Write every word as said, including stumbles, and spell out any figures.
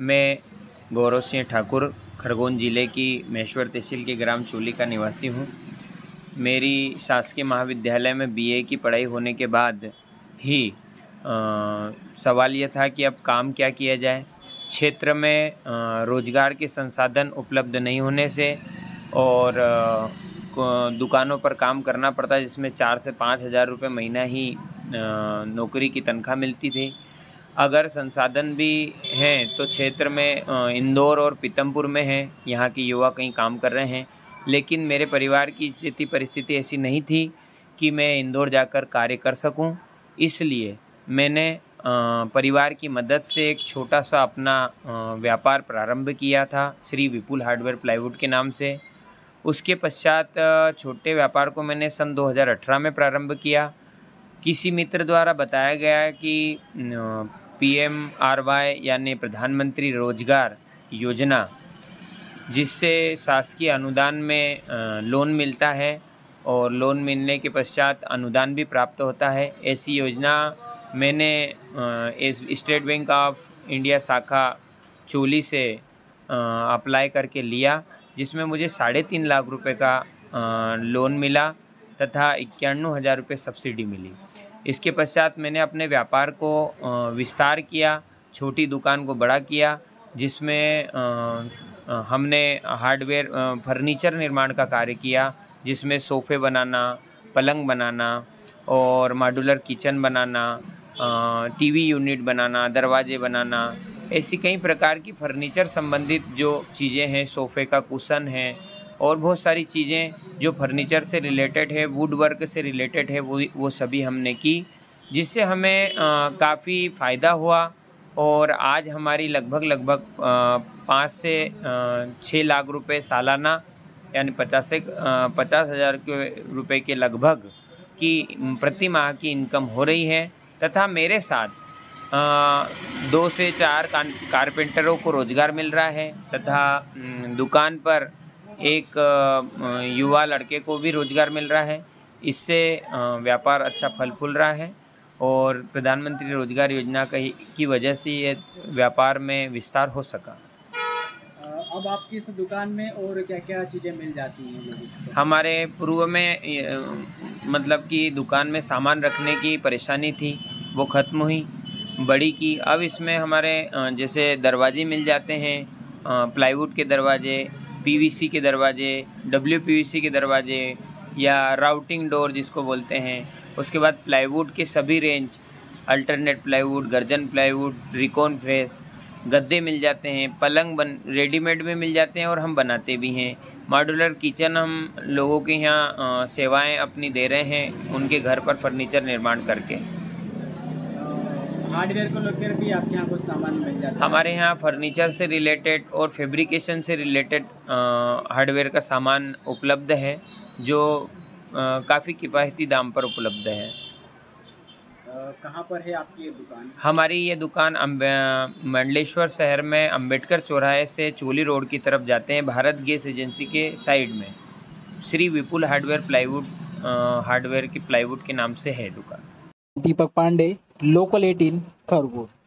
मैं गौरव सिंह ठाकुर खरगोन ज़िले की मेश्वर तहसील के ग्राम चोली का निवासी हूँ। मेरी शासकीय महाविद्यालय में बीए की पढ़ाई होने के बाद ही आ, सवाल यह था कि अब काम क्या किया जाए। क्षेत्र में आ, रोजगार के संसाधन उपलब्ध नहीं होने से और आ, दुकानों पर काम करना पड़ता, जिसमें चार से पाँच हज़ार रुपये महीना ही आ, नौकरी की तनख्वाह मिलती थी। अगर संसाधन भी हैं तो क्षेत्र में इंदौर और पीतमपुर में हैं, यहाँ के युवा कहीं काम कर रहे हैं। लेकिन मेरे परिवार की स्थिति परिस्थिति ऐसी नहीं थी कि मैं इंदौर जाकर कार्य कर सकूं, इसलिए मैंने परिवार की मदद से एक छोटा सा अपना व्यापार प्रारंभ किया था श्री विपुल हार्डवेयर प्लाईवुड के नाम से। उसके पश्चात छोटे व्यापार को मैंने सन दो हज़ार अठारह में प्रारंभ किया। किसी मित्र द्वारा बताया गया कि पी एम आर वाई यानी प्रधानमंत्री रोजगार योजना, जिससे शासकीय अनुदान में लोन मिलता है और लोन मिलने के पश्चात अनुदान भी प्राप्त होता है, ऐसी योजना मैंने स्टेट बैंक ऑफ इंडिया शाखा चोली से अप्लाई करके लिया, जिसमें मुझे साढ़े तीन लाख रुपए का लोन मिला तथा इक्यानवे हज़ार रुपये सब्सिडी मिली। इसके पश्चात मैंने अपने व्यापार को विस्तार किया, छोटी दुकान को बड़ा किया, जिसमें हमने हार्डवेयर फर्नीचर निर्माण का कार्य किया, जिसमें सोफ़े बनाना, पलंग बनाना और मॉड्यूलर किचन बनाना, टीवी यूनिट बनाना, दरवाजे बनाना, ऐसी कई प्रकार की फर्नीचर संबंधित जो चीज़ें हैं, सोफ़े का कुशन है और बहुत सारी चीज़ें जो फर्नीचर से रिलेटेड है, वुड वर्क से रिलेटेड है, वो वो सभी हमने की, जिससे हमें काफ़ी फ़ायदा हुआ। और आज हमारी लगभग लगभग पाँच से छः लाख रुपए सालाना यानी पचास से पचास हज़ार के रुपये के लगभग की प्रति माह की इनकम हो रही है। तथा मेरे साथ आ, दो से चार कारपेंटरों को रोज़गार मिल रहा है तथा दुकान पर एक युवा लड़के को भी रोजगार मिल रहा है। इससे व्यापार अच्छा फल फूल रहा है और प्रधानमंत्री रोजगार योजना की वजह से ये व्यापार में विस्तार हो सका। अब आपकी इस दुकान में और क्या क्या चीज़ें मिल जाती हैं? हमारे पूर्व में मतलब कि दुकान में सामान रखने की परेशानी थी, वो ख़त्म हुई, बड़ी की। अब इसमें हमारे जैसे दरवाजे मिल जाते हैं, प्लाईवुड के दरवाजे, पी वी सी के दरवाजे, डब्ल्यू पी वी सी के दरवाजे या राउटिंग डोर जिसको बोलते हैं। उसके बाद प्लाईवुड के सभी रेंज, अल्टरनेट प्लाईवुड, गर्जन प्लाईवुड, रिकोन फ्रेश, गद्दे मिल जाते हैं, पलंग बन रेडीमेड में मिल जाते हैं और हम बनाते भी हैं। मॉड्यूलर किचन हम लोगों के यहाँ सेवाएं अपनी दे रहे हैं, उनके घर पर फर्नीचर निर्माण करके। हार्डवेयर को लेकर भी आपके यहाँ कुछ सामान मिल जाता है? हमारे यहाँ फर्नीचर से रिलेटेड और फैब्रिकेशन से रिलेटेड हार्डवेयर का सामान उपलब्ध है, जो काफ़ी किफ़ायती दाम पर उपलब्ध है। कहाँ पर है आपकी ये दुकान? हमारी ये दुकान मंडलेश्वर शहर में अम्बेडकर चौराहे से चोली रोड की तरफ जाते हैं, भारत गैस एजेंसी के साइड में Shri Vipul hardware plywood hardware की प्लाईवुड के नाम से है दुकान। Deepak Pandey, local eighteen, Khargone.